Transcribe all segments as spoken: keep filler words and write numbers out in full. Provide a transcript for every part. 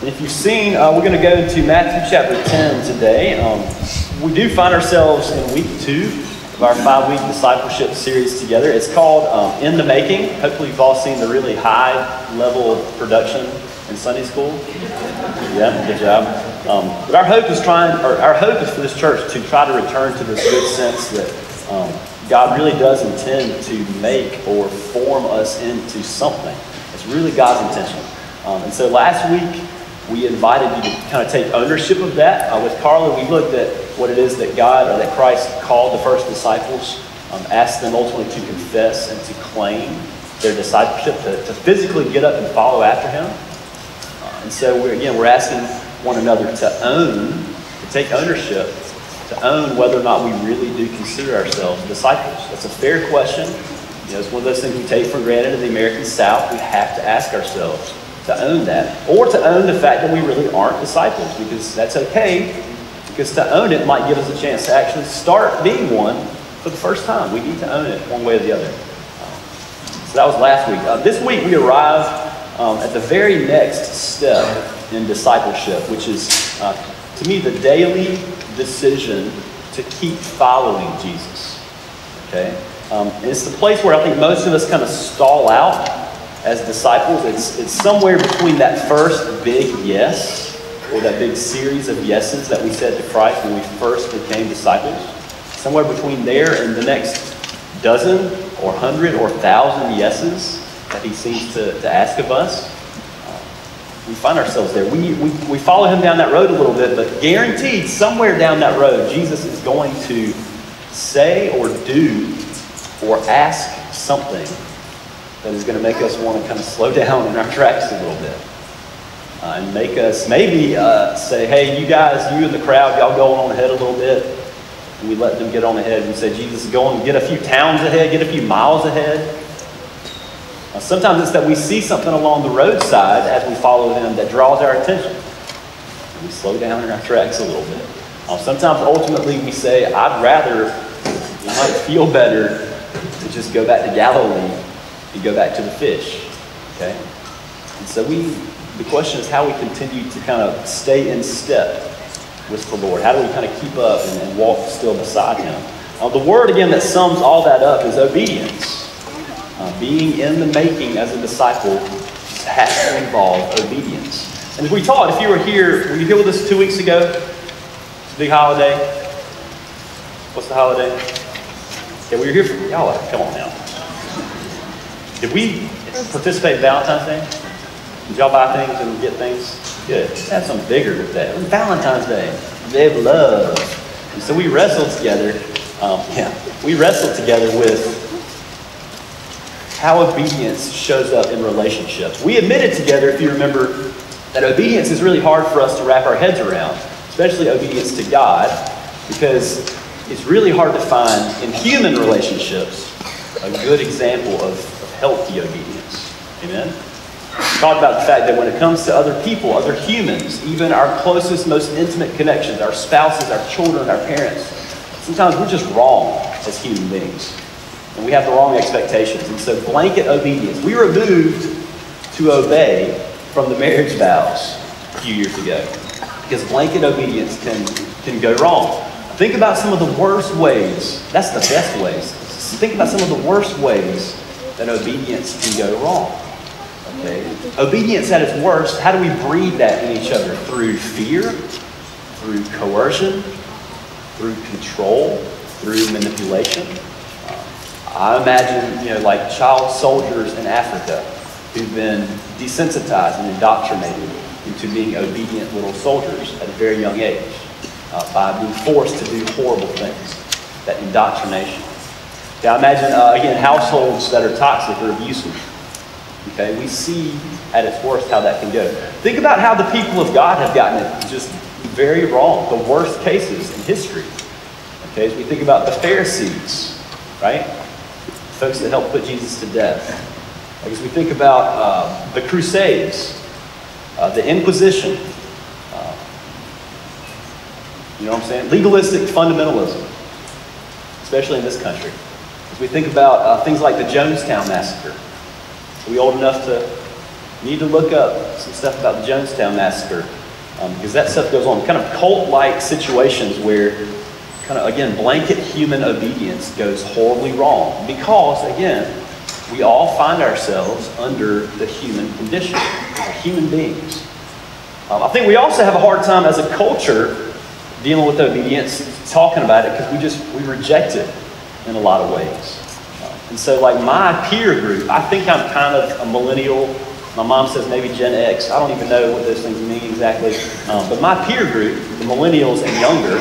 If you've seen, uh, we're going to go into Matthew chapter ten today. Um, we do find ourselves in week two of our five-week discipleship series together. It's called um, In the Making. Hopefully you've all seen the really high level of production in Sunday school. Yeah, good job. Um, but our hope is trying, or our hope is for this church to try to return to this good sense that um, God really does intend to make or form us into something. It's really God's intention. Um, and so last week, we invited you to kind of take ownership of that. Uh, with Carla, we looked at what it is that God, or that Christ called the first disciples, um, asked them ultimately to confess and to claim their discipleship, to, to physically get up and follow after him. Uh, and so, we're, again, we're asking one another to own, to take ownership, to own whether or not we really do consider ourselves disciples. That's a fair question. You know, it's one of those things we take for granted in the American South. We have to ask ourselves to own that, or to own the fact that we really aren't disciples, because that's okay, because to own it might give us a chance to actually start being one for the first time. We need to own it one way or the other. So that was last week. Uh, this week we arrive um, at the very next step in discipleship, which is, uh, to me, the daily decision to keep following Jesus. Okay, um, it's the place where I think most of us kind of stall out as disciples. It's it's somewhere between that first big yes, or that big series of yeses that we said to Christ when we first became disciples. Somewhere between there and the next dozen or hundred or thousand yeses that he seems to, to ask of us. We find ourselves there. We, we, we follow him down that road a little bit, but guaranteed somewhere down that road, Jesus is going to say or do or ask something that is going to make us want to kind of slow down in our tracks a little bit. Uh, and make us maybe uh, say, hey, you guys, you in the crowd, y'all go on ahead a little bit. And we let them get on ahead. And we say, Jesus, go on, get a few towns ahead, get a few miles ahead. Uh, sometimes it's that we see something along the roadside as we follow him that draws our attention. And we slow down in our tracks a little bit. Uh, sometimes ultimately we say, I'd rather, it might feel better to just go back to Galilee and go back to the fish, okay? And so we, the question is how we continue to kind of stay in step with the Lord. How do we kind of keep up and, and walk still beside him? Uh, the word, again, that sums all that up is obedience. Uh, being in the making as a disciple has to involve obedience. And as we taught, if you were here, were you here with us two weeks ago? It's a big holiday. What's the holiday? Okay, well, you're here for y'all. Come on now. Did we participate in Valentine's Day? Did y'all buy things and get things? Good. Let's have something bigger with that. It was Valentine's Day. Day of love. And so we wrestled together. Um, yeah, we wrestled together with how obedience shows up in relationships. We admitted together, if you remember, that obedience is really hard for us to wrap our heads around, especially obedience to God, because it's really hard to find in human relationships a good example of healthy obedience. Amen? We talked about the fact that when it comes to other people, other humans, even our closest, most intimate connections, our spouses, our children, our parents, sometimes we're just wrong as human beings. And we have the wrong expectations. And so blanket obedience. We were moved to obey from the marriage vows a few years ago, because blanket obedience can, can go wrong. Think about some of the worst ways. That's the best ways. Think about some of the worst ways that obedience can go wrong. Okay? Obedience at its worst, how do we breed that in each other? Through fear, through coercion, through control, through manipulation. Uh, I imagine, you know, like child soldiers in Africa who've been desensitized and indoctrinated into being obedient little soldiers at a very young age uh, by being forced to do horrible things, that indoctrination. Now imagine, uh, again, households that are toxic or abusive. Okay, we see at its worst how that can go. Think about how the people of God have gotten it just very wrong, the worst cases in history. Okay, as we think about the Pharisees, right? The folks that helped put Jesus to death. As we think about uh, the Crusades, uh, the Inquisition, uh, you know what I'm saying? Legalistic fundamentalism, especially in this country. As we think about uh, things like the Jonestown Massacre. Are we old enough to you need to look up some stuff about the Jonestown Massacre, um, because that stuff goes on. Kind of cult-like situations where, kind of, again, blanket human obedience goes horribly wrong. Because, again, we all find ourselves under the human condition, as human beings. Um, I think we also have a hard time as a culture dealing with obedience, talking about it, because we just, we reject it in a lot of ways. And so, like, my peer group, I think I'm kind of a millennial. My mom says maybe Gen X. I don't even know what those things mean exactly. Um, but my peer group, the millennials and younger,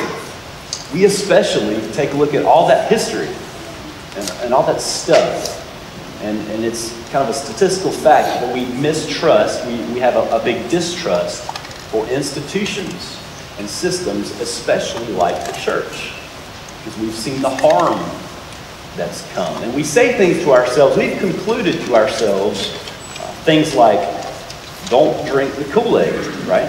we especially take a look at all that history and, and all that stuff. And, and it's kind of a statistical fact that we mistrust, we, we have a, a big distrust for institutions and systems, especially like the church, because we've seen the harm that's come. And we say things to ourselves, we've concluded to ourselves uh, things like, don't drink the Kool-Aid, right?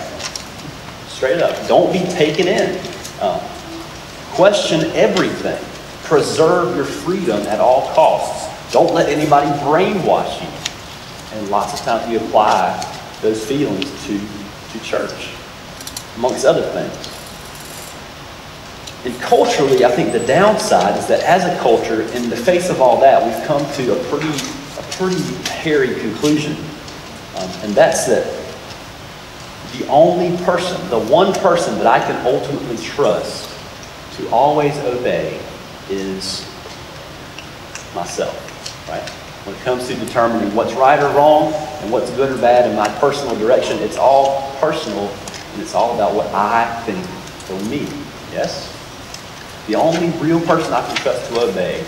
Straight up, don't be taken in. Uh, question everything. Preserve your freedom at all costs. Don't let anybody brainwash you. And lots of times we apply those feelings to, to church, amongst other things. And culturally, I think the downside is that as a culture, in the face of all that, we've come to a pretty, a pretty hairy conclusion. Um, and that's that the only person, the one person that I can ultimately trust to always obey is myself, right? When it comes to determining what's right or wrong and what's good or bad in my personal direction, it's all personal and it's all about what I think for me, yes? The only real person I can trust to obey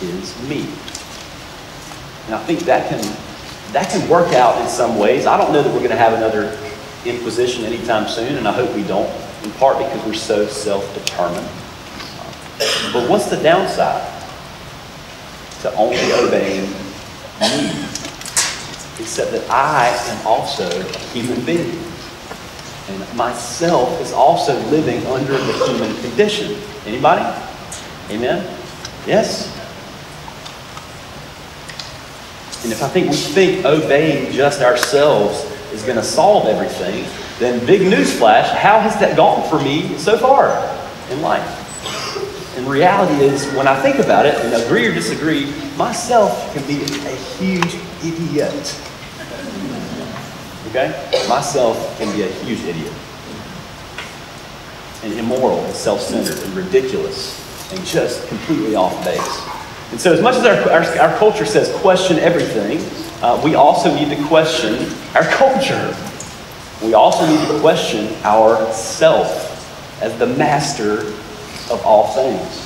is me. And I think that can, that can work out in some ways. I don't know that we're going to have another Inquisition anytime soon, and I hope we don't, in part because we're so self-determined. But what's the downside to only obeying me? Except that I am also a human being. And myself is also living under the human condition. Anybody? Amen? Yes? And if I think we think obeying just ourselves is going to solve everything, then big newsflash, how has that gone for me so far in life? And reality is, when I think about it, and agree or disagree, myself can be a huge idiot. Okay? Myself can be a huge idiot. And immoral, and self-centered, and ridiculous, and just completely off base. And so as much as our, our, our culture says question everything, uh, we also need to question our culture. We also need to question ourself as the master of all things.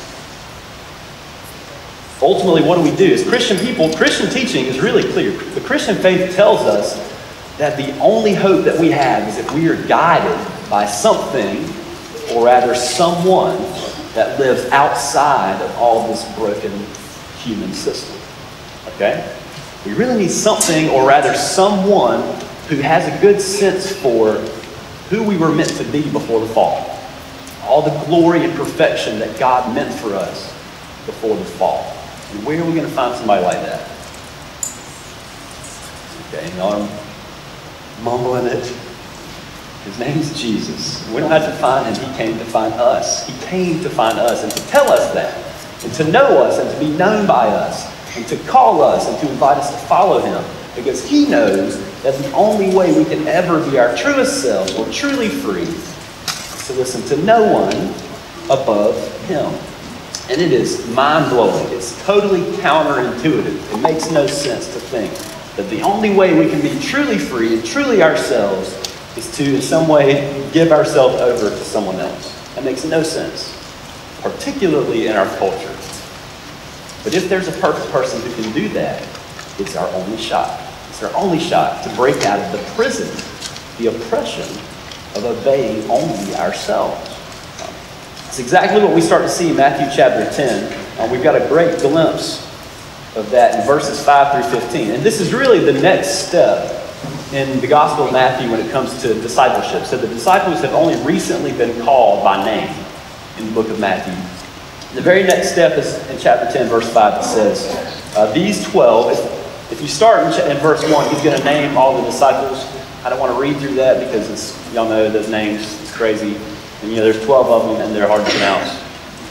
Ultimately, what do we do? As Christian people, Christian teaching is really clear. The Christian faith tells us that the only hope that we have is if we are guided by something, or rather someone, that lives outside of all this broken human system. Okay? We really need something, or rather someone, who has a good sense for who we were meant to be before the fall. All the glory and perfection that God meant for us before the fall. And where are we going to find somebody like that? Okay, you know, I'm mumbling it. His name is Jesus. We don't have to find him. He came to find us. He came to find us and to tell us that, and to know us and to be known by us, and to call us and to invite us to follow him, because he knows that the only way we can ever be our truest selves or truly free is to listen to no one above him. And it is mind-blowing. It's totally counterintuitive. It makes no sense to think that the only way we can be truly free and truly ourselves is to, in some way, give ourselves over to someone else. That makes no sense, particularly in our culture. But if there's a perfect person who can do that, it's our only shot. It's our only shot to break out of the prison, the oppression of obeying only ourselves. It's exactly what we start to see in Matthew chapter ten. Uh, we've got a great glimpse of that in verses five through fifteen. And this is really the next step in the Gospel of Matthew when it comes to discipleship. So the disciples have only recently been called by name in the book of Matthew. The very next step is in chapter ten, verse five. It says, uh, these twelve, If you start in verse one, he's going to name all the disciples. I don't want to read through that because it's, y'all know those names, it's crazy. And you know, there's twelve of them and they're hard to pronounce.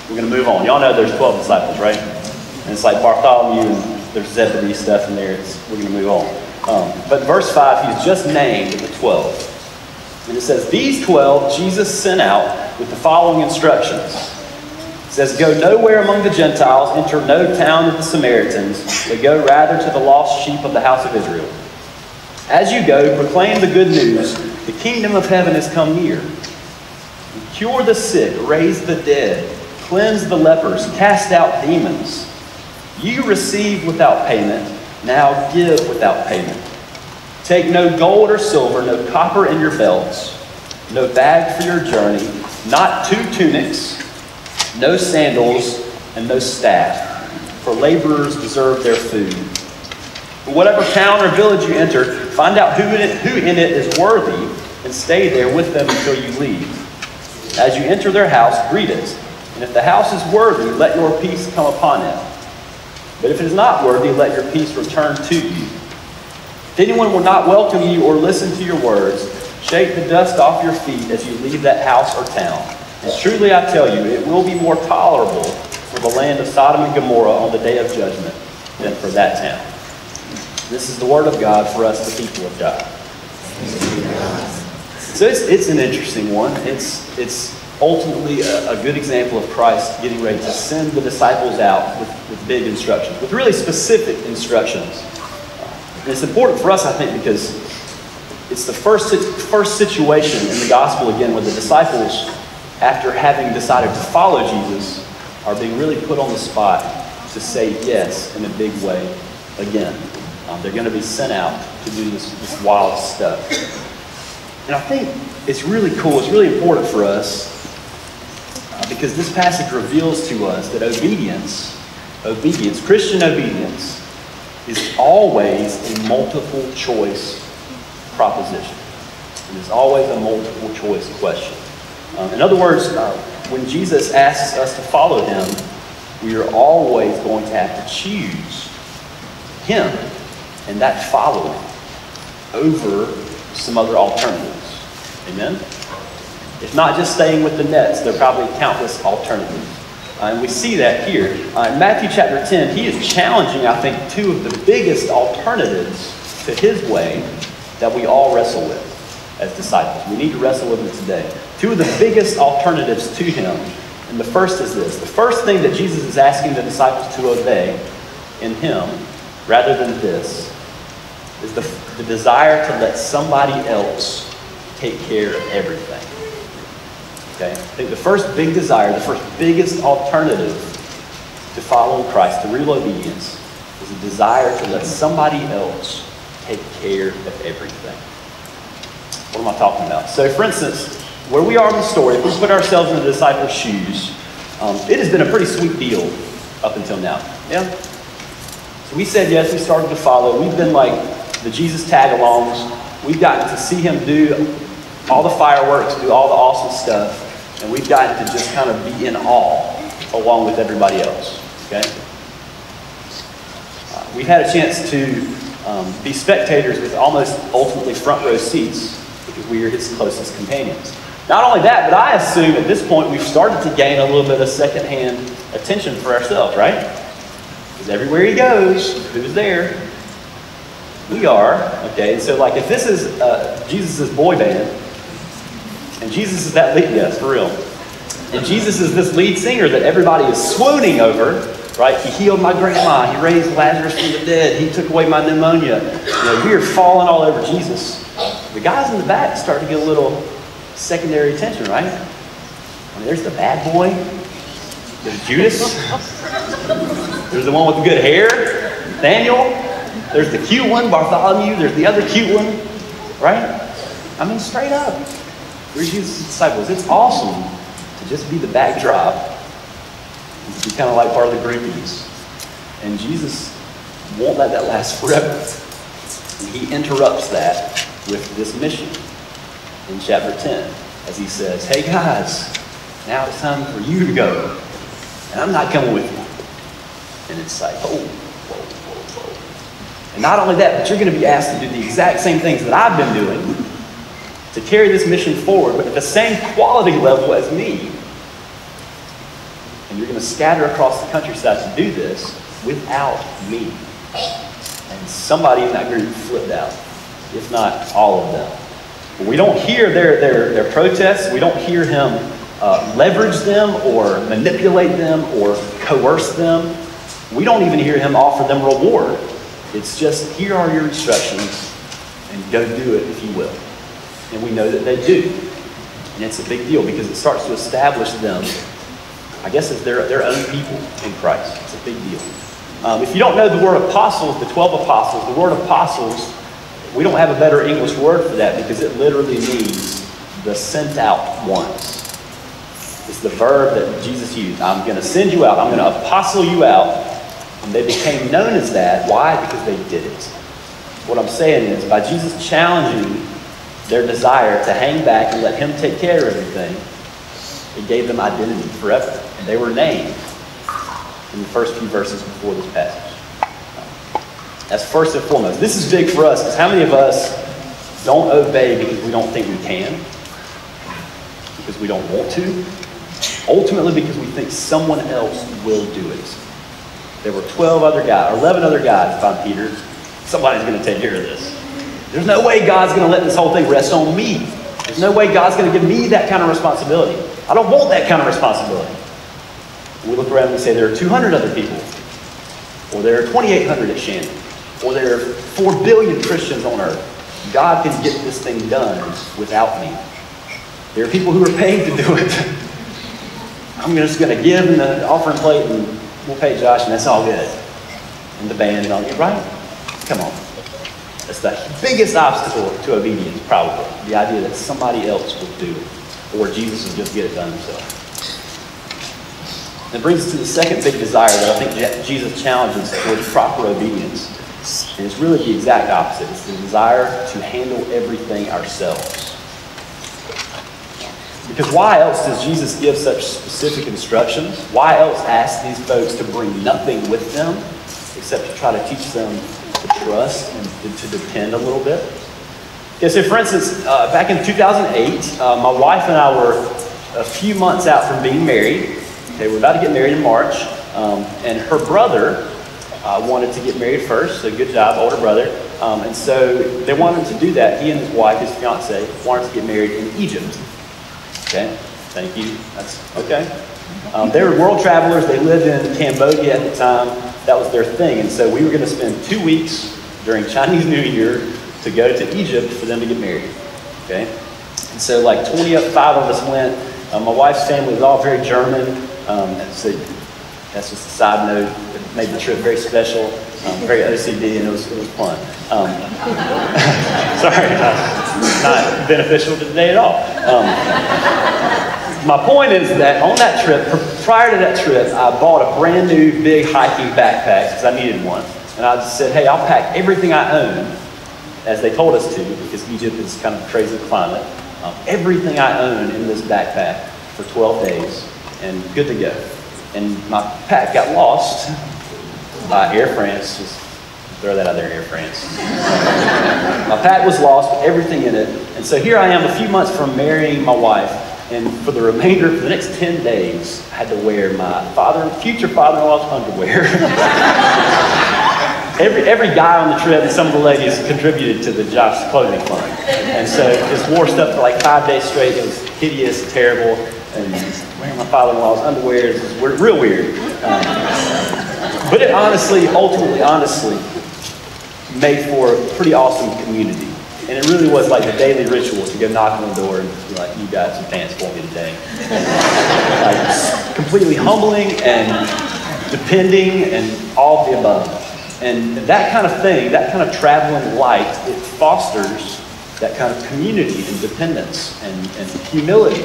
We're going to move on. Y'all know there's twelve disciples, right? And it's like Bartholomew and there's Zebedee stuff in there. It's, we're going to move on. Um, but verse five, he's just named the twelve. And it says, these twelve Jesus sent out with the following instructions. It says, go nowhere among the Gentiles, enter no town of the Samaritans, but go rather to the lost sheep of the house of Israel. As you go, proclaim the good news, the kingdom of heaven has come near. Cure the sick, raise the dead, cleanse the lepers, cast out demons. You receive without payment, now give without payment. Take no gold or silver, no copper in your belts, no bag for your journey, not two tunics, no sandals, and no staff, for laborers deserve their food. But whatever town or village you enter, find out who in it, who in it is worthy and stay there with them until you leave. As you enter their house, greet it. And if the house is worthy, let your peace come upon it. But if it is not worthy, let your peace return to you. If anyone will not welcome you or listen to your words, shake the dust off your feet as you leave that house or town. And truly I tell you, it will be more tolerable for the land of Sodom and Gomorrah on the day of judgment than for that town. This is the word of God for us, the people of God. So it's, it's an interesting one. It's, it's ultimately a, a good example of Christ getting ready to send the disciples out with, with big instructions, with really specific instructions. And it's important for us, I think, because it's the first, first situation in the gospel, again, where the disciples, after having decided to follow Jesus, are being really put on the spot to say yes in a big way again. Um, they're going to be sent out to do this, this wild stuff. And I think it's really cool, it's really important for us, uh, because this passage reveals to us that obedience, obedience, Christian obedience, is always a multiple choice proposition. It is always a multiple choice question. Um, in other words, uh, when Jesus asks us to follow him, we are always going to have to choose him and that following over some other alternatives. Amen? If not just staying with the nets, there are probably countless alternatives. Uh, and we see that here. Uh, in Matthew chapter ten, he is challenging, I think, two of the biggest alternatives to his way that we all wrestle with as disciples. We need to wrestle with it today. Two of the biggest alternatives to him. And the first is this. The first thing that Jesus is asking the disciples to obey in him, rather than this, is the, the desire to let somebody else take care of everything. Okay? I think the first big desire, the first biggest alternative to following Christ, to real obedience, is a desire to let somebody else take care of everything. What am I talking about? So, for instance, where we are in the story, if we put ourselves in the disciples' shoes, um, it has been a pretty sweet deal up until now. Yeah? So we said yes, we started to follow. We've been like the Jesus tag-alongs. We've gotten to see him do all the fireworks, do all the awesome stuff, and we've gotten to just kind of be in awe along with everybody else. Okay? Uh, we've had a chance to um, be spectators with almost ultimately front row seats, because we are his closest companions. Not only that, but I assume at this point we've started to gain a little bit of secondhand attention for ourselves, right? Because everywhere he goes, who's there? We are, okay? And so, like, if this is uh, Jesus' boy band, and Jesus is that lead, yes, for real, and Jesus is this lead singer that everybody is swooning over, right? He healed my grandma, he raised Lazarus from the dead, he took away my pneumonia. You know, we are falling all over Jesus. The guys in the back start to get a little secondary attention, right? I mean, there's the bad boy. There's Judas. There's the one with the good hair, Nathaniel. There's the cute one, Bartholomew. There's the other cute one, right? I mean, straight up, we're Jesus' disciples. It's awesome to just be the backdrop and to be kind of like part of the groupies. And Jesus won't let that last forever. And he interrupts that with this mission in chapter ten, as he says, hey guys, now it's time for you to go, and I'm not coming with you. And it's like, oh, whoa, whoa, whoa. And not only that, but you're going to be asked to do the exact same things that I've been doing to carry this mission forward, but at the same quality level as me. And you're going to scatter across the countryside to do this without me. And somebody in that group flipped out, if not all of them. But we don't hear their, their, their protests. We don't hear him uh, leverage them or manipulate them or coerce them. We don't even hear him offer them reward. It's just, here are your instructions and go do it if you will. And we know that they do. And it's a big deal because it starts to establish them, I guess, as their, their own people in Christ. It's a big deal. Um, if you don't know the word apostles, the twelve apostles, the word apostles, we don't have a better English word for that because it literally means the sent out ones. It's the verb that Jesus used. I'm going to send you out. I'm going to apostle you out. And they became known as that. Why? Because they did it. What I'm saying is, by Jesus challenging their desire to hang back and let him take care of everything, it gave them identity forever. And they were named in the first few verses before this passage. That's first and foremost. This is big for us because how many of us don't obey because we don't think we can, because we don't want to, ultimately because we think someone else will do it. There were twelve other guys, eleven other guys, if I'm Peter. Somebody's going to take care of this. There's no way God's going to let this whole thing rest on me. There's no way God's going to give me that kind of responsibility. I don't want that kind of responsibility. We look around and we say there are two hundred other people, or there are twenty-eight hundred at Shannon, or there are four billion Christians on earth. God can get this thing done without me. There are people who are paid to do it. I'm just going to give in the offering plate and we'll pay Josh and that's all good. And the band and all that, right? Come on. That's the biggest obstacle to obedience, probably. The idea that somebody else will do it, or Jesus will just get it done himself. And it brings us to the second big desire that I think Jesus challenges towards proper obedience. And it's really the exact opposite. It's the desire to handle everything ourselves. Because why else does Jesus give such specific instructions? Why else ask these folks to bring nothing with them except to try to teach them to trust and to depend a little bit? Yeah, so for instance, uh, back in two thousand eight, uh, my wife and I were a few months out from being married. Okay, we're about to get married in March. Um, and her brother uh, wanted to get married first, so good job, older brother. Um, and so they wanted to do that. He and his wife, his fiance, wanted to get married in Egypt. Okay, thank you. That's okay. Um, they were world travelers. They lived in Cambodia at the time. That was their thing. And so we were going to spend two weeks during Chinese New Year to go to Egypt for them to get married. Okay, and so like twenty-five of us went. Um, my wife's family was all very German. Um, so that's just a side note. It made the trip very special, um, very O C D, and it was, it was fun. Um, sorry, not, not beneficial to today at all. Um, my point is that on that trip, prior to that trip, I bought a brand new big hiking backpack because I needed one. And I just said, hey, I'll pack everything I own, as they told us to, because Egypt is kind of a crazy climate. Um, everything I own in this backpack for twelve days, and good to go. And my pack got lost by Air France. Just throw that out there, Air France. My pack was lost, with everything in it. And so here I am a few months from marrying my wife. And for the remainder, for the next ten days, I had to wear my father, future father-in-law's underwear. every, every guy on the trip and some of the ladies contributed to the Josh's clothing fund. And so just wore stuff for like five days straight. It was hideous, terrible. And wearing my father-in-law's underwear is real weird. Um, but it honestly, ultimately, honestly, made for a pretty awesome community. And it really was like the daily ritual to go knock on the door and be like, you got some pants for me today. Like, completely humbling and depending and all of the above. And that kind of thing, that kind of traveling light, it fosters that kind of community and dependence and, and humility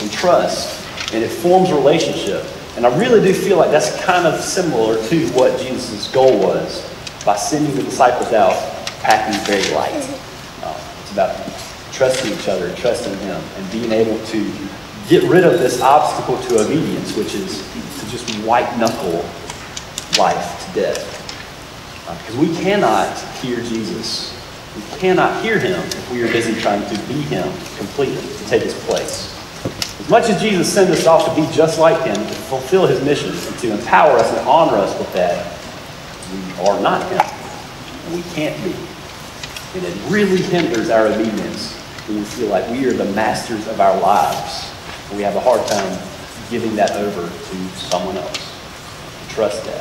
and trust. And it forms a relationship. And I really do feel like that's kind of similar to what Jesus' goal was by sending the disciples out, packing very light. Uh, it's about trusting each other, trusting him, and being able to get rid of this obstacle to obedience, which is to just white-knuckle life to death. Uh, because we cannot hear Jesus. We cannot hear him if we are busy trying to be him completely, to take his place. As much as Jesus sent us off to be just like him, to fulfill his mission, and to empower us and honor us with that, we are not him. And we can't be. And it really hinders our obedience when we feel like we are the masters of our lives. And we have a hard time giving that over to someone else. Trust that.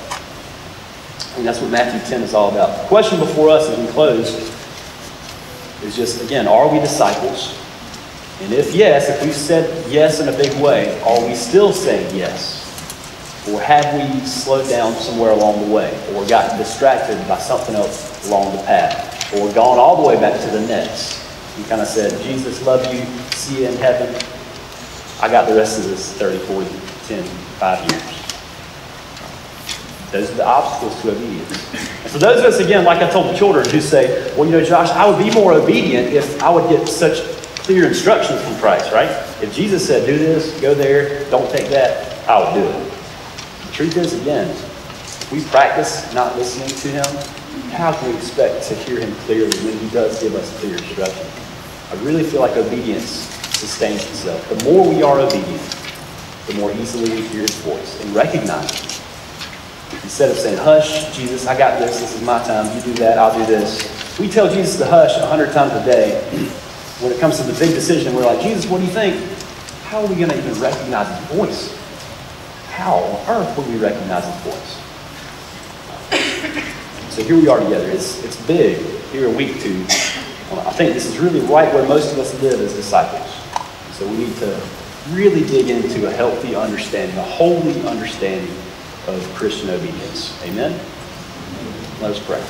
And that's what Matthew ten is all about. The question before us as we close is just, again, are we disciples? And if yes, if we've said yes in a big way, are we still saying yes? Or have we slowed down somewhere along the way? Or gotten distracted by something else along the path? Or gone all the way back to the nets? You kind of said, Jesus, love you, see you in heaven. I got the rest of this thirty, forty, ten, five years. Those are the obstacles to obedience. And for those of us, again, like I told the children, who say, well, you know, Josh, I would be more obedient if I would get such clear instructions from Christ, right? If Jesus said, do this, go there, don't take that, I would do it. The truth is, again, if we practice not listening to him, how can we expect to hear him clearly when he does give us clear instruction? I really feel like obedience sustains itself. The more we are obedient, the more easily we hear his voice and recognize it. Instead of saying, hush, Jesus, I got this, this is my time, you do that, I'll do this. We tell Jesus to hush a hundred times a day. When it comes to the big decision, we're like, Jesus, what do you think? How are we going to even recognize his voice? How on earth will we recognize his voice? So here we are together. It's, it's big here in week two. I think this is really right where most of us live as disciples. So we need to really dig into a healthy understanding, a holy understanding of Christian obedience. Amen? Let us pray.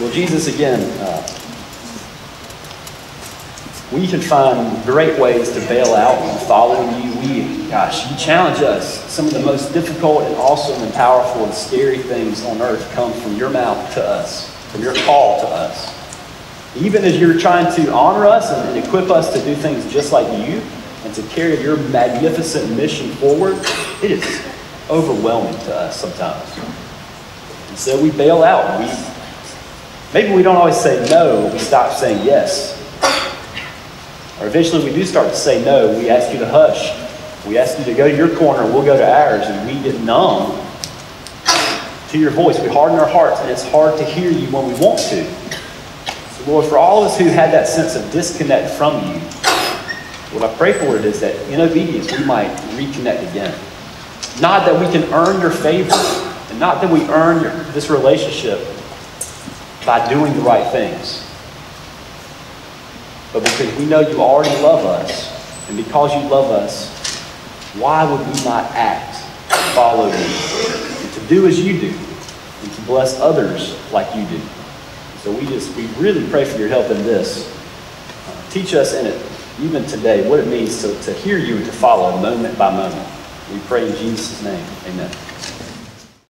Well, Jesus, again, uh, we can find great ways to bail out on following you. We, gosh, you challenge us. Some of the most difficult and awesome and powerful and scary things on earth come from your mouth to us, from your call to us. Even as you're trying to honor us and equip us to do things just like you and to carry your magnificent mission forward, it is overwhelming to us sometimes. And so we bail out. We, maybe we don't always say no, we stop saying yes. Or eventually we do start to say no, we ask you to hush. We ask you to go to your corner, we'll go to ours, and we get numb to your voice. We harden our hearts, and it's hard to hear you when we want to. So Lord, for all of us who had that sense of disconnect from you, what I pray for it is that in obedience we might reconnect again. Not that we can earn your favor, and not that we earn your, this relationship by doing the right things, but because we know you already love us, and because you love us, why would we not act to follow you, and to do as you do, and to bless others like you do? So we just, we really pray for your help in this. Uh, teach us in it, even today, what it means to, to hear you and to follow moment by moment. We pray in Jesus' name. Amen.